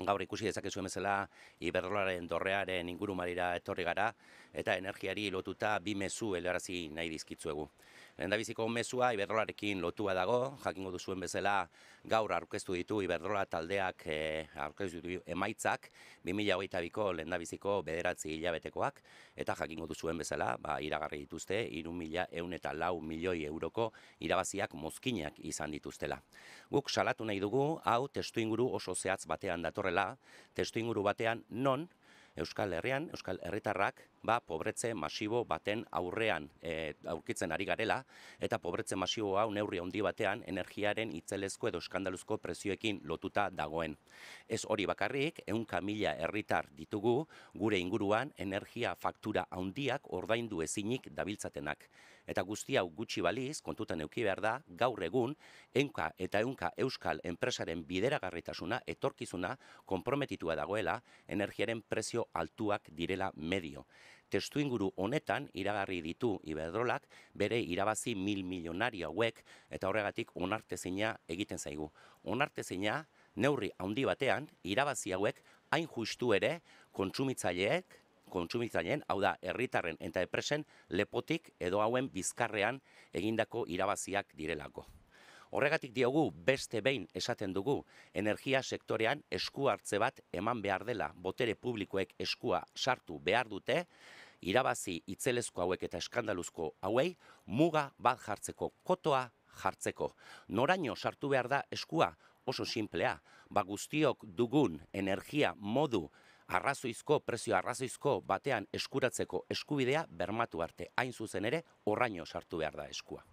Gaur ikusi dezakezu bezala Iberdrolaren dorrearen ingurumarira etorri gara eta energiari lotuta bi mezu helarazi nahi dizkitzuegu. Lehendabiziko mezua Iberdrolarekin lotua dago, jakingo duzuen bezala gaur aurkeztu ditu Iberdrola taldeak aurkeztu ditu emaitzak 2022ko lehendabiziko 9 hilabetekoak eta jakingo duzuen bezala iragarri dituzte 3.104 milioi euroko irabaziak mozkinak izan dituztela. Guk salatu nahi dugu hau testu inguru oso zehatz batean datorrela. Testu inguru batean non Euskal Herrian, Euskal Herritarrak pobretze masibo baten aurrean aurkitzen ari garela eta pobretze masibo hau neurri handi batean energiaren itzelezko edo eskandaluzko prezioekin lotuta dagoen. Ez hori bakarrik, 100.000 herritar ditugu gure inguruan energia faktura handiak ordaindu ezinik dabiltzatenak. Eta guzti hau gutxi baliz, kontutan eduki behar da, gaur egun 100 euskal enpresaren bideragarritasuna, etorkizuna konprometitua dagoela energiaren prezio altuak direla medio. Testu inguru honetan iragarri ditu Iberdrolak bere irabazi 1.000 milionario hauek eta horregatik onartezina egiten zaigu. Onartezina neurri handi batean irabazi hauek hain justu ere kontsumitzaileen, hau da herritarren eta enpresen lepotik edo hauen bizkarrean egindako irabaziak direlako. Horregatik diogu beste behin esaten dugu energia sektorean esku hartze bat eman behar dela, botere publikoek eskua sartu behar dute, irabazi itzelezko hauek eta eskandaluzko hauei muga bat jartzeko, kotoa jartzeko. Noraino sartu behar da eskua? Oso simplea, guztiok dugun energia modu arrazoizko, prezio arrazoizko batean eskuratzeko eskubidea bermatu arte, hain zuzen ere horraino sartu behar da eskua.